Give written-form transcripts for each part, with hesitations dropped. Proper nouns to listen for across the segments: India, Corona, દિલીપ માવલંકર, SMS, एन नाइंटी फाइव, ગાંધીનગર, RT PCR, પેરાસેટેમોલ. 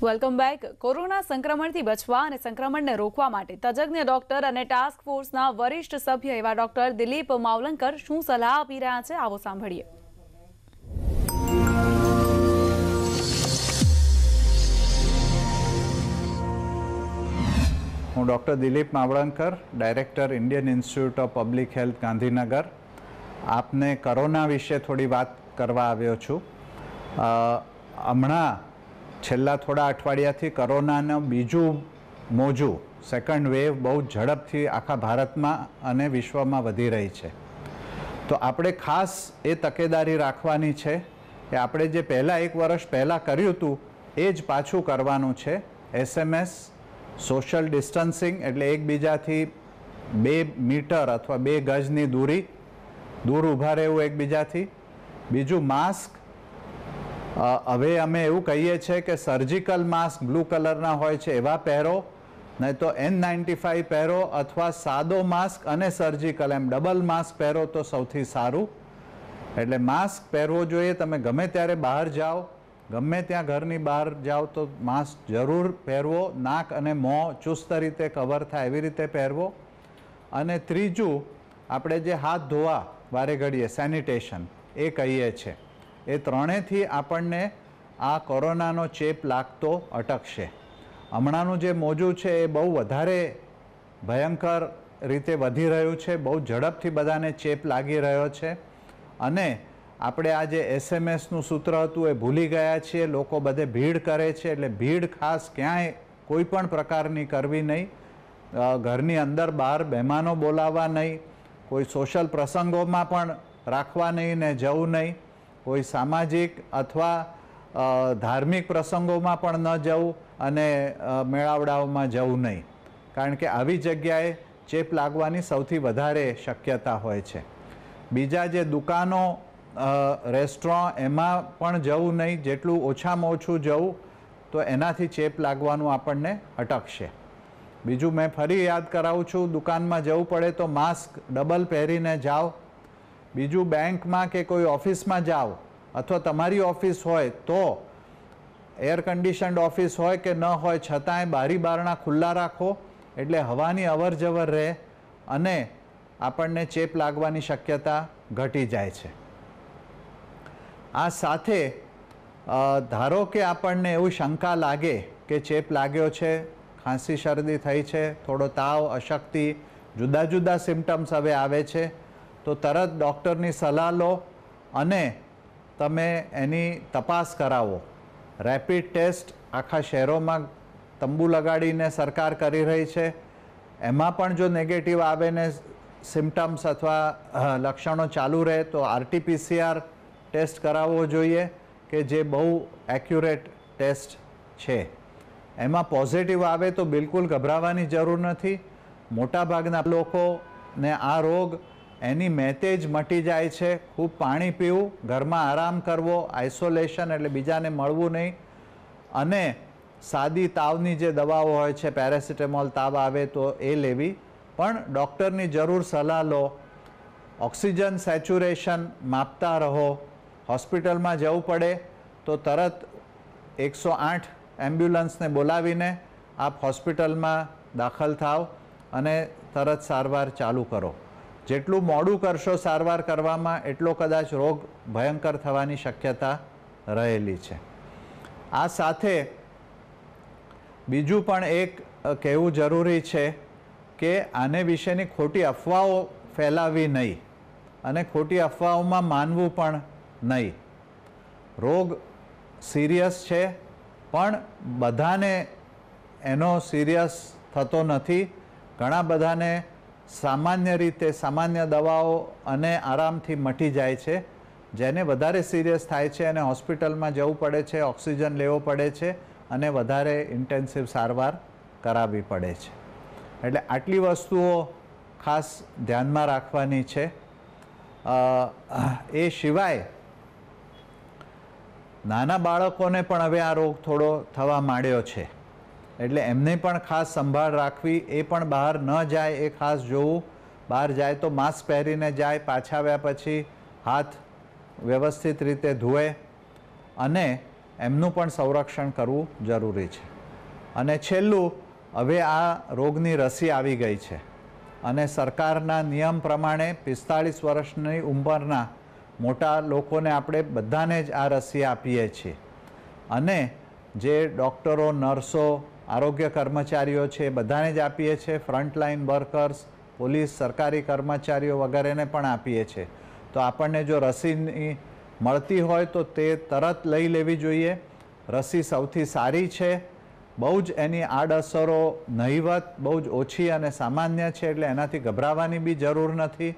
Welcome back. Corona સંક્રમણથી બચવા અને સંક્રમણને રોકવા માટે તજજ્ઞ ડોક્ટર અને ટાસ્ક ફોર્સના વરિષ્ઠ સભ્ય એવા ડોક્ટર દિલીપ માવલંકર શું સલાહ આપી રહ્યા છે, આવો સાંભળીએ। હું doctor દિલીપ માવલંકર, director Indian institute of public health ગાંધીનગર, આપને કોરોના વિશે થોડી વાત કરવા આવ્યો છું। હમણાં છેલ્લા થોડા અઠવાડિયાથી કોરોનાનો બીજું મોજું, સેકન્ડ વેવ, બહુ ઝડપથી આખા ભારતમાં અને વિશ્વમાં વધી રહી છે। તો આપણે ખાસ એ તકેદારી રાખવાની છે કે આપણે જે પહેલાં 1 વર્ષ પહેલાં કર્યું હતું એ જ પાછું કરવાનું છે। SMS, સોશિયલ ડિસ્ટન્સિંગ એટલે એકબીજાથી 2 મીટર અથવા 2 ગજની દૂરી દૂર ઊભા રહેવું એકબીજાથી। બીજું માસ્ક, હવે અમે એવું કહીએ છીએ કે સર્જિકલ માસ્ક બ્લુ કલરના હોય છે એવા પહેરો, નહીં તો N95 પહેરો અથવા સાદો માસ્ક અને સર્જિકલ એમ ડબલ માસ્ક પહેરો તો સૌથી સારું। એટલે માસ્ક પહેરવો જોઈએ। તમે ગમે ત્યારે બહાર જાઓ, ગમે ત્યાં ઘરની બહાર જાઓ તો માસ્ક જરૂર પહેરવો। નાક અને મોં ચુસ્ત રીતે કવર થાય એવી રીતે પહેરવો। અને ત્રીજું, આપણે જે હાથ ધોવા વારે ઘડીએ સેનિટેશન એ કહીએ છીએ, એ ત્રણેયથી આપણને આ કોરોનાનો ચેપ લાગતો અટકશે। હમણાંનું જે મોજું છે એ બહુ વધારે ભયંકર રીતે વધી રહ્યું છે, બહુ ઝડપથી બધાને ચેપ લાગી રહ્યો છે। અને આપણે આ જે SMSનું સૂત્ર હતું એ ભૂલી ગયા છીએ। લોકો બધે ભીડ કરે છે, એટલે ભીડ ખાસ ક્યાંય કોઈ પણ પ્રકારની કરવી નહીં। ઘરની અંદર બહાર મહેમાનો બોલાવવા નહીં, કોઈ સોશિયલ પ્રસંગોમાં પણ રાખવા નહીં ને જવું નહીં, કોઈ સામાજિક અથવા ધાર્મિક પ્રસંગોમાં પણ ન જવું અને મેળાવડાઓમાં જવું નહીં, કારણ કે આવી જગ્યાએ ચેપ લાગવાની સૌથી વધારે શક્યતા હોય છે। બીજા જે દુકાનો, રેસ્ટોરન્ટ, એમાં પણ જવું નહીં, જેટલું ઓછામાં ઓછું જવું, તો એનાથી ચેપ લાગવાનું આપણને અટકશે। બીજું મેં ફરી યાદ કરાવું છું, દુકાનમાં જવું પડે તો માસ્ક ડબલ પહેરીને જાઓ। બીજું, બેંકમાં કે કોઈ ઓફિસમાં જાઓ અથવા તમારી ઓફિસ હોય તો એર કન્ડિશન્ડ ઓફિસ હોય કે ન હોય છતાંય બારી બારણા ખુલ્લા રાખો, એટલે હવાની અવર જવર રહે અને આપણને ચેપ લાગવાની શક્યતા ઘટી જાય છે। આ સાથે ધારો કે આપણને એવું શંકા લાગે કે ચેપ લાગ્યો છે, ખાંસી શરદી થઈ છે, થોડો તાવ, અશક્તિ, જુદા જુદા સિમ્ટમ્સ હવે આવે છે, તો તરત ડૉક્ટરની સલાહ લો અને તમે એની તપાસ કરાવો। રેપિડ ટેસ્ટ આખા શહેરોમાં તંબુ લગાડીને સરકાર કરી રહી છે, એમાં પણ જો નેગેટિવ આવે ને સિમ્ટમ્સ અથવા લક્ષણો ચાલુ રહે તો RT PCR ટેસ્ટ કરાવવો જોઈએ, કે જે બહુ એક્યુરેટ ટેસ્ટ છે। એમાં પોઝિટિવ આવે તો બિલકુલ ગભરાવાની જરૂર નથી। મોટાભાગના લોકોને આ રોગ એની મેતેજ મટી જાય છે। ખૂબ પાણી પીવું, ઘરમાં આરામ કરવો, આઇસોલેશન એટલે બીજાને મળવું નહીં, અને સાદી તાવની જે દવાઓ હોય છે, પેરાસેટેમોલ તાવ આવે તો એ લેવી, પણ ડૉક્ટરની જરૂર સલાહ લો। ઓક્સિજન સેચ્યુરેશન માપતા રહો। હોસ્પિટલમાં જવું પડે તો તરત 108 એમ્બ્યુલન્સને બોલાવીને આપ હોસ્પિટલમાં દાખલ થાવ અને તરત સારવાર ચાલુ કરો। જેટલું મોડું કરશો સારવાર કરવામાં એટલો કદાચ રોગ ભયંકર થવાની શક્યતા રહેલી છે। આ સાથે બીજું પણ એક કહેવું જરૂરી છે કે આને વિશેની ખોટી અફવાઓ ફેલાવી નહીં અને ખોટી અફવાઓમાં માનવું પણ નહીં। રોગ સિરિયસ છે પણ બધાને એનો સિરિયસ થતો નથી। ઘણા બધાને સામાન્ય રીતે, સામાન્ય દવાઓ અને આરામથી મટી જાય છે। જેને વધારે સિરિયસ થાય છે અને હોસ્પિટલમાં જવું પડે છે, ઓક્સિજન લેવો પડે છે અને વધારે ઇન્ટેન્સિવ સારવાર કરાવવી પડે છે। એટલે આટલી વસ્તુઓ ખાસ ધ્યાનમાં રાખવાની છે। એ સિવાય નાના બાળકોને પણ હવે આ રોગ થોડો થવા માંડ્યો છે, એટલે એમને પણ ખાસ સંભાળ રાખવી। એ પણ બહાર ન જાય એ ખાસ જોવું। બહાર જાય તો માસ્ક પહેરીને જાય, પાછા આવ્યા પછી હાથ વ્યવસ્થિત રીતે ધોવે, અને એમનું પણ સંરક્ષણ કરવું જરૂરી છે। અને છેલ્લું, હવે આ રોગની રસી આવી ગઈ છે અને સરકારના નિયમ પ્રમાણે 45 વર્ષની ઉંમરના મોટા લોકોને આપણે બધાને જ આ રસી આપીએ છીએ। અને જે ડૉક્ટરો, નર્સો, આરોગ્ય કર્મચારીઓ છે બધાને જ આપીએ છીએ, ફ્રન્ટલાઇન વર્કર્સ, પોલીસ, સરકારી કર્મચારીઓ વગેરેને પણ આપીએ છીએ। तो आपने जो रसी मळती होय तो ते तरत लई लेवी जोईए। रसी सौथी सारी छे, बहुज एनी आडअसरो नहीवत, बहुज ओछी अने सामान्य छे, एटले एनाथी गभरावानी बी जरूर नथी।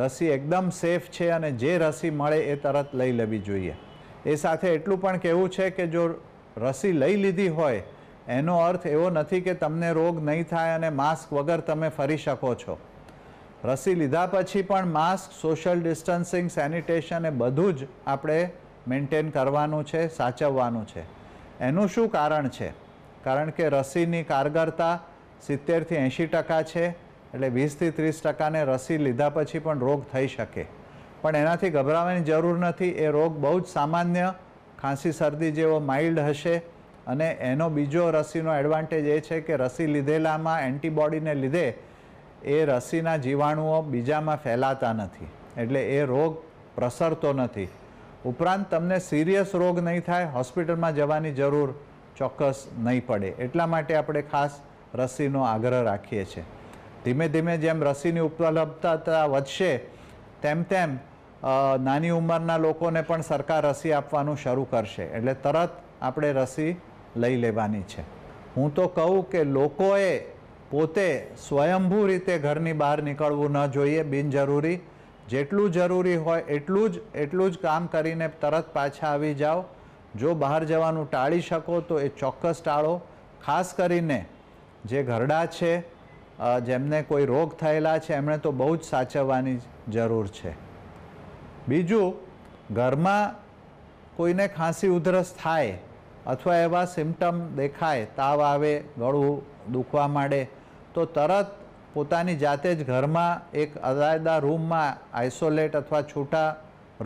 रसी एकदम सेफ छे अने जे रसी मळे ए तरत लई लेवी जोईए। ए साथे एटलुं पण कहेवुं छे के जो रसी लई लीधी होय एनो अर्थ एवो नथी के तमने रोग नहीं थाय अने मास्क वगर तमे फरी शको छो। रसी लीधा पछी पण मास्क, सोशल डिस्टन्सिंग, सैनिटेशन ए बधुं ज आपणे मेन्टेन करवानुं छे, साचववानुं छे। एनुं शुं कारण छे? कारण के रसीनी कारगरता 70 થી 80% छे, एटले 20 થી 30% ने रसी लीधा पछी पण रोग थई शके, पण एनाथी गभरावानी जरूर नथी। ए रोग बहु ज सामान्य खांसी सर्दी जेवो माइल्ड हशे। अने एनो बीजो रसीनो एडवांटेज ए छे के रसी लीधेलामां एंटीबॉडीने लीधे ए रसीना जीवाणुओ बीजामां फैलाता नथी, एटले ए रोग प्रसरतो नथी। उपरांत तमने सीरियस रोग नहीं थाय, हॉस्पिटलमां जवानी जरूर चोक्कस नहीं पड़े। एटला माटे आपणे खास रसीनो आग्रह राखीए छे। धीमे धीमे जेम रसीनी उपलब्धता वधशे तेम तेम नानी उंमरना लोकोने पण सरकार रसी आपवानुं शरू करशे, एटले तरत आपणे रसी लई लेवानी छे। हूँ तो कहूँ के लोकोए पोते स्वयंभू रीते घरनी बहार निकळवू न जोईए। बिनजरूरी जेटलुं जरूरी होय एटलुं ज काम करीने तरत पाछा आवी जाओ। जो बहार जवानुं टाळी शको तो ए चोक्कस टाळो। खास करीने जे घरडा छे, जेमने कोई रोग थयेला छे, एमणे तो बहु ज साचववानी जरूर छे। बीजुं, घरमां कोईने खांसी उधरस थाय अथवा एवा सिम्पटम देखाय, ताव आवे, गळुं दुखवा माडे तो तरत पोतानी जाते ज घरमां एक अलायदा रूममां आइसोलेट अथवा छूटा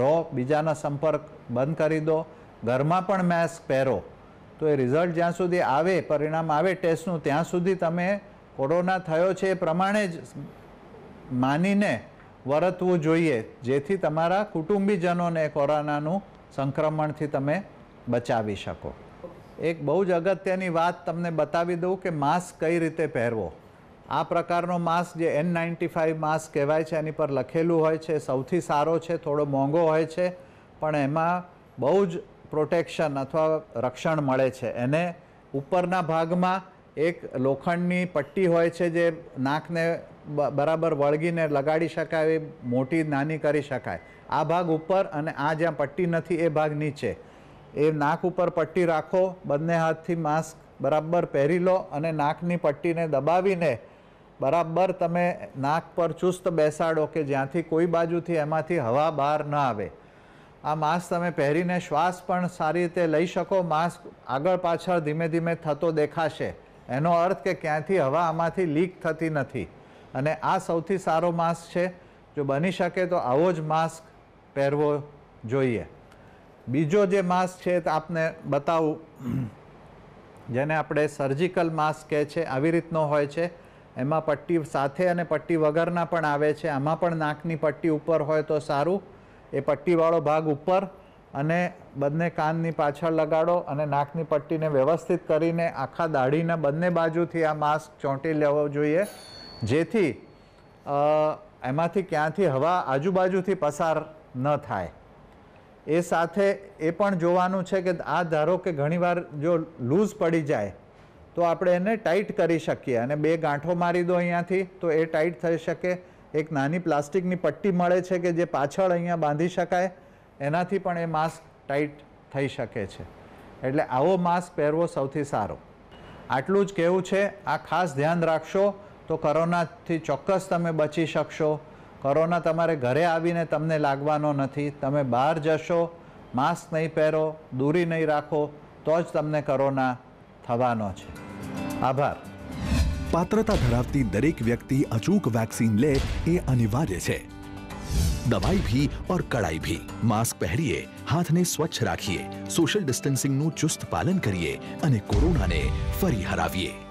रो, बीजानो संपर्क बंद करी दो। घरमां पण मास्क पहेरो। तो ए रिजल्ट ज्यां सुधी आवे, परिणाम आवे टेस्टनुं, त्यां सुधी तमे कोरोना थयो छे ए प्रमाणे ज मानीने वर्तवुं जोईए, जेथी तमारा कुटुंबीजनोने कोरोनानुं संक्रमणथी तमे बचावी शको। एक बहु ज अगत्यनी बात तमने बतावी दूँ के मास्क कई रीते पहेरवो। आ प्रकारनो मास्क जे N95 मास्क कहेवाय छे, एनी पर लखेलुं होय छे, सौथी सारो छे, थोड़ो मोंघो होय छे, पण एमां बहु ज प्रोटेक्शन अथवा रक्षण मळे छे। एने उपरना भागमां एक लोखंडनी पट्टी होय छे जे नाकने बराबर वळगीने लगाड़ी शकाय, मोटी नानी करी शकाय। आ भाग उपर अने आ ज्यां पट्टी नथी ए भाग नीचे। ए नाक ऊपर पट्टी राखो, बंने हाथ थी मास्क बराबर पहेरी लो अने नाकनी पट्टी ने दबावीने बराबर तमे नाक पर चुस्त बेसाडो के ज्यांथी कोई बाजू थी एमांथी हवा बहार न आवे। आ मास्क तमे पहेरीने श्वास पण सारी रीते लई शको। मास्क आगळ पाछळ धीमे धीमे थतो देखाशे, एनो अर्थ के क्यांथी हवा आमांथी लीक थती नथी। अने आ सौथी सारो मास्क छे। जो बनी शके तो आवो ज मास्क पहेरवो जोईए। बीजो जे मास्क है तो आपने बताऊँ, जेने आपणे सर्जिकल मास्क कहे छे, आवी रीतनो होय छे। एमां पट्टी साथे अने पट्टी वगरना पण आवे छे। आमां पण नाकनी पट्टी उपर होय तो सारूं। ए पट्टी वाळो भाग उपर अने बंने काननी पाछळ लगाडो अने नाकनी पट्टीने व्यवस्थित करीने आखा दाढ़ीना बंने बाजुथी आ मास्क चोंटी लेवो जोईए, जेथी एमांथी क्यांथी हवा आजुबाजुथी पसार न थाय। ए साथे ए पण जोवानुं छे के आ धारो के घणीवार जो लूज पड़ी जाए तो आपणे एने टाइट करी शकीए अने बे गांठो मारी दो अहींयाथी तो ए टाइट थई शके। एक नानी प्लास्टिकनी पट्टी मळे छे के जे पाछळ अहींया बांधी शकाय, एनाथी पण ए मास्क टाइट थई शके छे। एटले आवो मास्क पहेरवो सौथी सारो। आटलुं ज कहेवुं छे। आ खास ध्यान राखशो तो कोरोनाथी चोक्कस तमे बची शकशो। कोरोना तमारे घरे आवीने तमने लागवानो नथी। तमे बहार जशो, मास्क नहीं पहेरो, दूरी नहीं राखो तो ज तमने कोरोना थवानो छे। आभार। पात्रता धरावती दरेक व्यक्ति अचूक वेक्सिन ले ए अनिवार्य छे। दवाई भी और कड़ाई भी। मास्क पहनिए, हाथ ने स्वच्छ राखिए, सोशल डिस्टेंसिंग नु चुस्त पालन करिए, अने कोरोना ने फरी हराविए।